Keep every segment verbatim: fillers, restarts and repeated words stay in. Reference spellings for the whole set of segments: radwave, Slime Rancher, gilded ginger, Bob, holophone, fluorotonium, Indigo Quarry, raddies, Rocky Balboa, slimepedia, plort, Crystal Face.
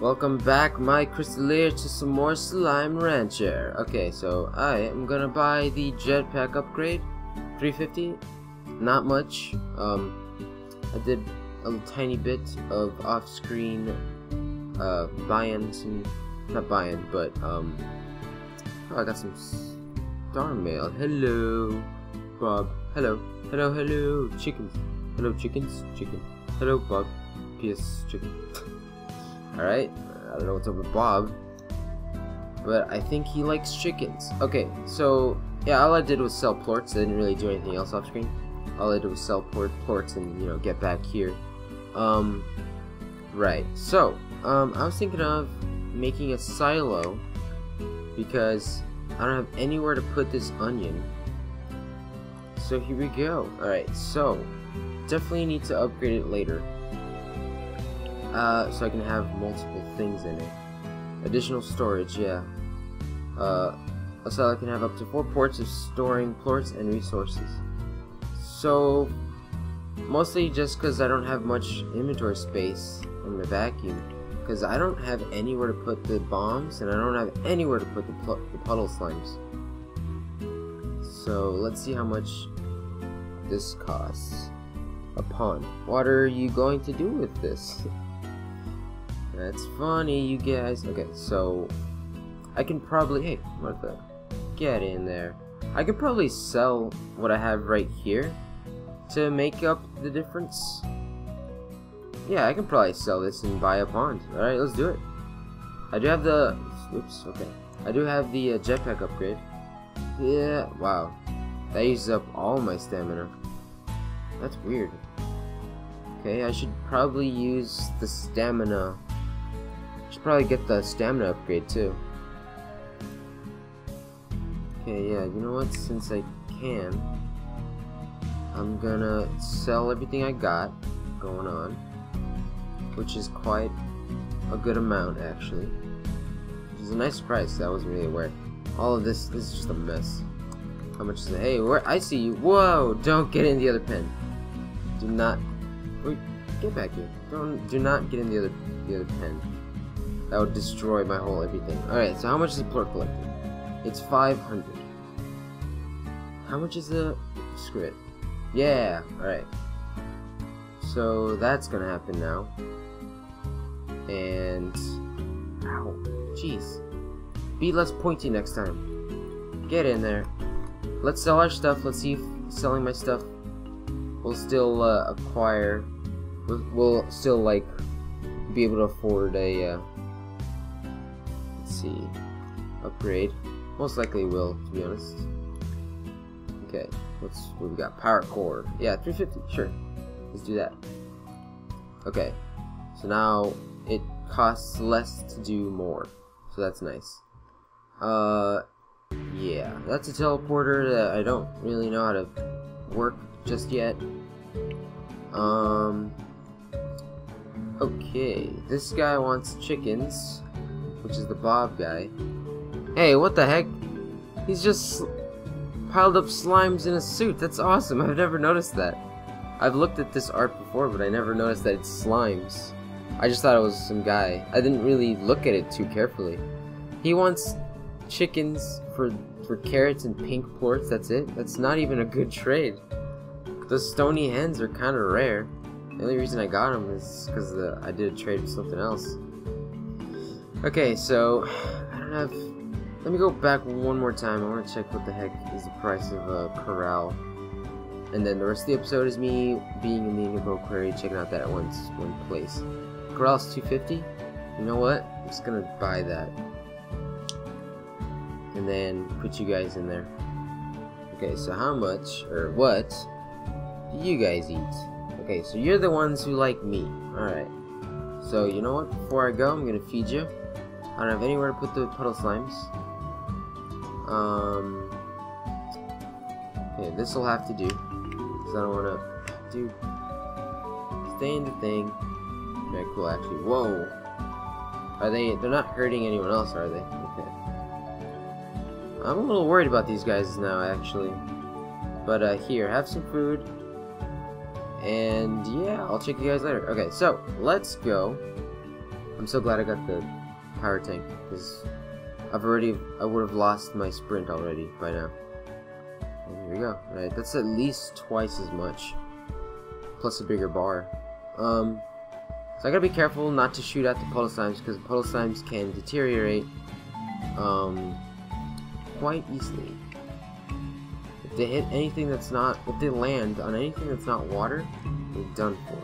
Welcome back, my crystallier, to some more Slime Rancher. Okay, so I am gonna buy the jetpack upgrade, three fifty. Not much. Um, I did a tiny bit of off-screen uh, buy-ins and not buy-in, but um, oh, I got some star mail. Hello, Bob. Hello, hello, hello, chickens. Hello, chickens, chicken. Hello, Bob. P S chicken. Alright, I don't know what's up with Bob, but I think he likes chickens. Okay, so, yeah, all I did was sell plorts. I didn't really do anything else off screen. All I did was sell plort plorts and, you know, get back here. Um, right, so, um, I was thinking of making a silo, because I don't have anywhere to put this onion. So here we go. Alright, so, definitely need to upgrade it later. Uh, so I can have multiple things in it. Additional storage, yeah. Uh, so I can have up to four ports of storing plorts and resources. So, mostly just because I don't have much inventory space in the vacuum. Because I don't have anywhere to put the bombs, and I don't have anywhere to put the, the puddle slimes. So, let's see how much this costs. A pond. What are you going to do with this? That's funny, you guys. Okay, so I can probably, hey, what the, get in there. I could probably sell what I have right here to make up the difference. Yeah, I can probably sell this and buy a pond. Alright, let's do it. I do have the, oops, okay. I do have the uh, jetpack upgrade. Yeah, wow. That uses up all my stamina. That's weird. Okay, I should probably use the stamina. Should probably get the stamina upgrade too. Okay, yeah, you know what? Since I can, I'm gonna sell everything I got going on, which is quite a good amount actually. Which is a nice price. I wasn't really aware. All of this, this is just a mess. How much is it? Hey, where? I see you. Whoa! Don't get in the other pen. Do not. Wait, get back here. Don't. Do not get in the other the other pen. That would destroy my whole everything. All right. So how much is the plort collector? It's five hundred. How much is the? Screw it. Yeah. All right. So that's gonna happen now. And. Ow. Jeez. Be less pointy next time. Get in there. Let's sell our stuff. Let's see if selling my stuff will still uh, acquire. We'll still like be able to afford a. Uh, let's see, upgrade. Most likely will, to be honest. Okay, what's what we got? Power core. Yeah, three fifty. Sure, let's do that. Okay, so now it costs less to do more, so that's nice. Uh. Yeah, that's a teleporter that I don't really know how to work just yet. Um, okay, this guy wants chickens, which is the Bob guy. Hey, what the heck? He's just piled up slimes in a suit. That's awesome. I've never noticed that. I've looked at this art before, but I never noticed that it's slimes. I just thought it was some guy. I didn't really look at it too carefully. He wants chickens for for carrots and pink plorts. That's it. That's not even a good trade. Those stony hens are kind of rare. The only reason I got them is because the I did a trade with something else. Okay, so I don't have. Let me go back one more time. I want to check what the heck is the price of a corral, and then the rest of the episode is me being in the Indigo Quarry, checking out that one one place. Corral's two fifty. You know what? I'm just gonna buy that. And then put you guys in there. Okay, so how much or what do you guys eat? Okay, so you're the ones who like meat. Alright. So you know what? Before I go, I'm gonna feed you. I don't have anywhere to put the puddle slimes. Um Okay, this'll have to do. Because I don't wanna do stay in the thing. Okay, cool actually. Whoa. Are they they're not hurting anyone else, are they? Okay. I'm a little worried about these guys now, actually. But uh, here, have some food. And yeah, I'll check you guys later. Okay, so let's go. I'm so glad I got the power tank, because I've already, I would have lost my sprint already by now. And here we go. Alright, that's at least twice as much, plus a bigger bar. Um, so I gotta be careful not to shoot at the puddle slimes, because puddle slimes can deteriorate um, quite easily. If they hit anything that's not, if they land on anything that's not water, they're done for.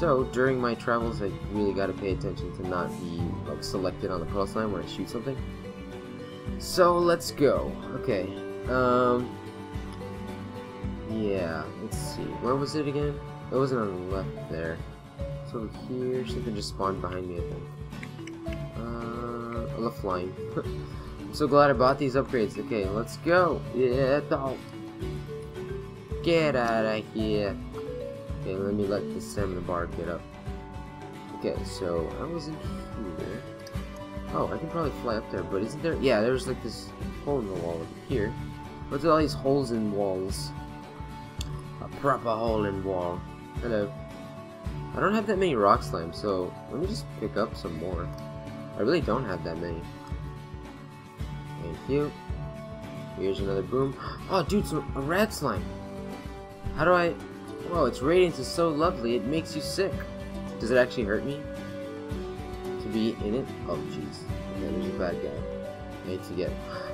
So during my travels, I really gotta pay attention to not be like selected on the puddle slime when I shoot something. So let's go. Okay. Um. Yeah. Let's see. Where was it again? It wasn't on the left there. It's over here. Something just spawned behind me, I think. Uh, I love flying. I'm so glad I bought these upgrades. Okay, let's go. Yeah, dog. Get out of here. Okay, let me let the stamina bar get up. Okay, so I was in here. Oh, I can probably fly up there, but isn't there? Yeah, there's like this hole in the wall over here. What's with all these holes in walls? A proper hole in wall. Hello. I don't have that many rock slimes, so let me just pick up some more. I really don't have that many. Thank you. Here's another boom. Oh, dude, some, a rad slime. How do I... Whoa, its radiance is so lovely, it makes you sick. Does it actually hurt me to be in it? Oh, jeez. Okay, there's a bad guy. I need to get...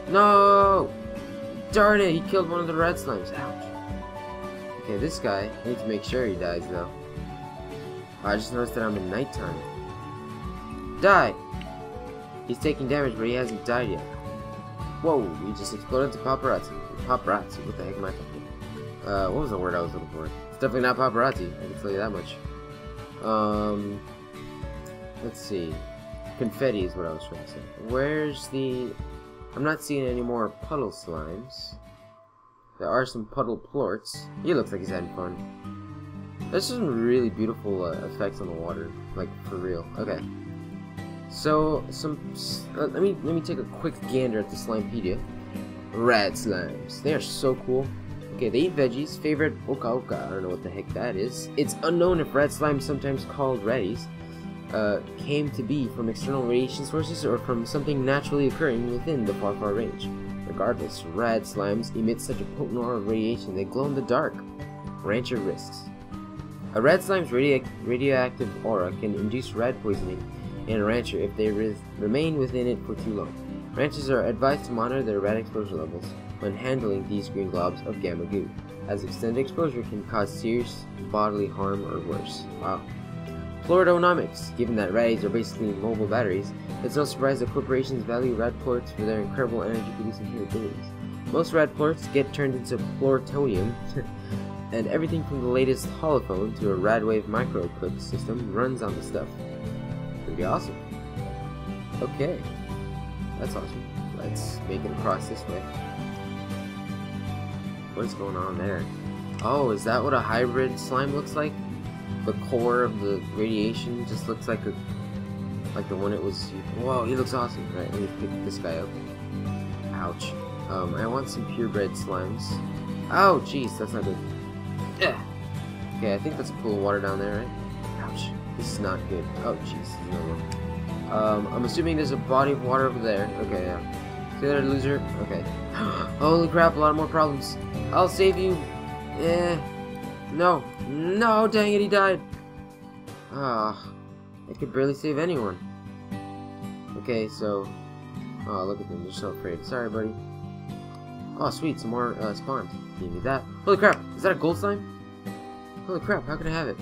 No! Darn it, he killed one of the rad slimes. Ouch. Okay, this guy, I need to make sure he dies, though. I just noticed that I'm in nighttime. Die! He's taking damage, but he hasn't died yet. Whoa, we just exploded to paparazzi. Paparazzi, what the heck am I talking about? Uh, what was the word I was looking for? It's definitely not paparazzi, I can tell you that much. Um, let's see. Confetti is what I was trying to say. Where's the... I'm not seeing any more puddle slimes. There are some puddle plorts. He looks like he's having fun. There's some really beautiful uh, effects on the water, like for real. Okay, so some. Uh, let me let me take a quick gander at the Slimepedia. Rad slimes. They are so cool. Okay, they eat veggies. Favorite oka oka. I don't know what the heck that is. It's unknown if rad slimes, sometimes called raddies, uh, came to be from external radiation sources or from something naturally occurring within the far far range. Regardless, rad slimes emit such a potent aura of radiation they glow in the dark. Rancher risks. A rad slime's radio radioactive aura can induce rad poisoning in a rancher if they re remain within it for too long. Ranchers are advised to monitor their rad exposure levels when handling these green globs of gamma goo, as extended exposure can cause serious bodily harm or worse. Wow. Fluorotonium. Given that raddies are basically mobile batteries, it's no surprise that corporations value rad plorts for their incredible energy-producing capabilities. Most rad plorts get turned into fluorotonium, and everything from the latest holophone to a radwave micro-clip system runs on the stuff. Pretty awesome. Okay, that's awesome. Let's make it across this way. What's going on there? Oh, is that what a hybrid slime looks like? The core of the radiation just looks like a, like the one it was. Whoa, he looks awesome. Right, let me pick this guy up. Ouch. Um, I want some purebred slimes. Oh, jeez, that's not good. Yeah. Okay, I think that's a pool of water down there, right? Ouch. This is not good. Oh, jeez, another one. Um, I'm assuming there's a body of water over there. Okay, yeah. See you later, loser. Okay. Holy crap, a lot more problems. I'll save you. Eh. No. No, dang it, he died. Ah, uh, I could barely save anyone. Okay, so, oh, look at them, they're so afraid. Sorry, buddy. Oh, sweet, some more uh, spawns. Give me that. Holy crap, is that a gold slime? Holy crap, how can I have it?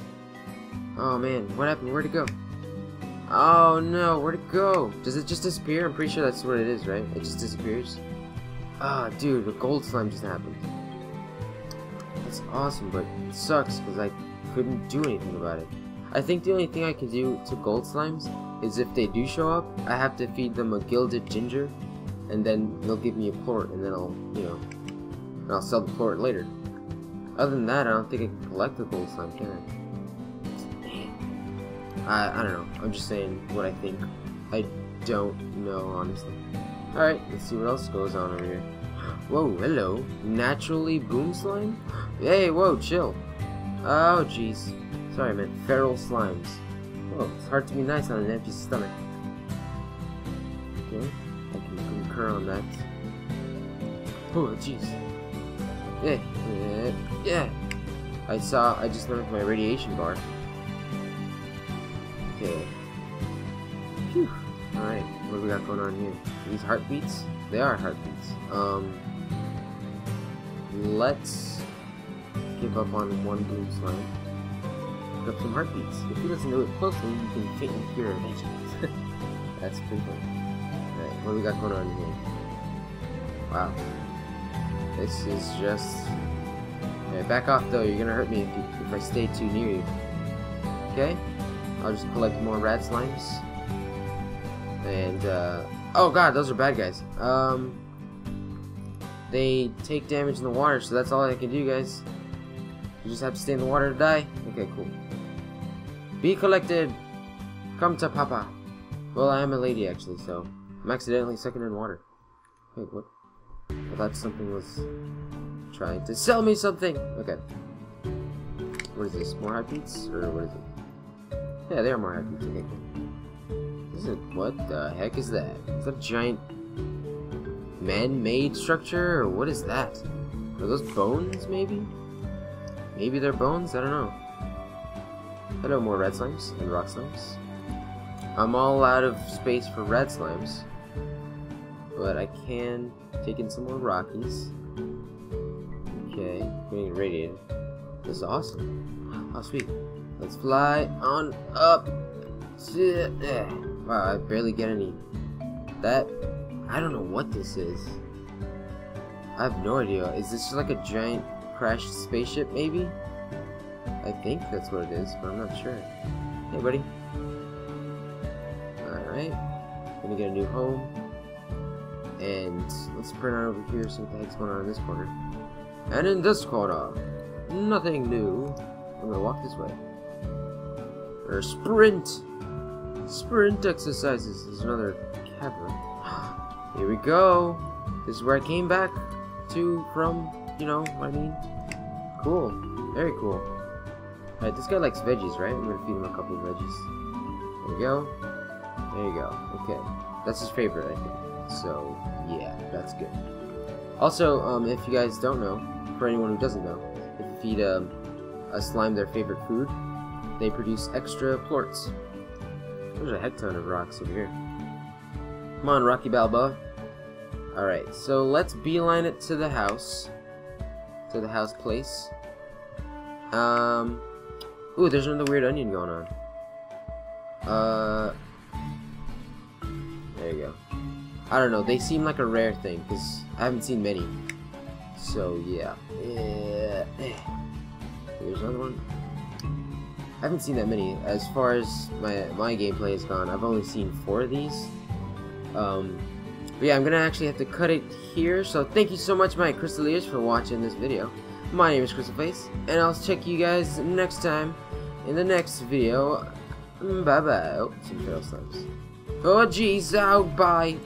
Oh man, what happened? Where'd it go? Oh no, where'd it go? Does it just disappear? I'm pretty sure that's what it is, right? It just disappears. Ah, oh, dude, a gold slime just happened. That's awesome, but it sucks because I couldn't do anything about it. I think the only thing I can do to gold slimes is if they do show up, I have to feed them a gilded ginger, and then they'll give me a plort, and then I'll, you know, and I'll sell the plort later. Other than that, I don't think I can collect the gold slime, can I? I, I don't know. I'm just saying what I think. I don't know, honestly. Alright, let's see what else goes on over here. Whoa, hello. Naturally boom slime? Hey, whoa, chill. Oh, jeez. Sorry, I meant feral slimes. Oh, it's hard to be nice on an empty stomach. Okay, I can concur on that. Oh, jeez. Yeah, yeah, yeah. I saw, I just learned my radiation bar. Okay. Phew. Alright, what do we got going on here? Are these heartbeats? They are heartbeats. Um, let's give up on one bloom slime. Pick up some heartbeats. If you listen to it closely, you can fit and hear it. That's pretty cool. Alright, what do we got going on here? Wow. This is just... Alright, back off though, you're gonna hurt me if, you, if I stay too near you. Okay? I'll just collect more rat slimes. And, uh... oh god, those are bad guys. Um... They take damage in the water, so that's all I can do, guys. You just have to stay in the water to die. Okay, cool. Be collected! Come to Papa. Well, I am a lady, actually, so... I'm accidentally sucking in water. Wait, what? I thought something was... trying to sell me something! Okay. What is this? More heartbeats? Or what is it? Yeah, they are more heartbeats. Okay, cool. What the heck is that? Is that a giant man-made structure? Or what is that? Are those bones, maybe? Maybe they're bones? I don't know. Hello, more rat slimes and rock slimes. I'm all out of space for rat slimes. But I can take in some more rockies. Okay, getting radiated. This is awesome. Oh, sweet. Let's fly on up. Wow, I barely get any. That, I don't know what this is. I have no idea. Is this just like a giant crashed spaceship, maybe? I think that's what it is, but I'm not sure. Hey, buddy. Alright. Gonna get a new home. And let's print out over here, see what the heck's going on in this corner. And in this corner, nothing new. I'm gonna walk this way. Or sprint! Sprint exercises. There's another cavern. Here we go. This is where I came back to from, you know what I mean? Cool. Very cool. Alright, this guy likes veggies, right? I'm gonna feed him a couple of veggies. There we go. There you go. Okay. That's his favorite, I think. So, yeah, that's good. Also, um, if you guys don't know, for anyone who doesn't know, if you feed um, a slime their favorite food, they produce extra plorts. There's a heck ton of rocks over here. Come on, Rocky Balboa. Alright, so let's beeline it to the house. To the house place. Um. Ooh, there's another weird onion going on. Uh. There you go. I don't know, they seem like a rare thing, because I haven't seen many. So, yeah. Yeah. Here's another one. I haven't seen that many. As far as my my gameplay has gone, I've only seen four of these. Um, but yeah, I'm gonna actually have to cut it here. So thank you so much, my Crystaliers, for watching this video. My name is Crystal Face, and I'll check you guys next time in the next video. Bye bye. Oh, some feral slimes. Oh jeez. Oh bye.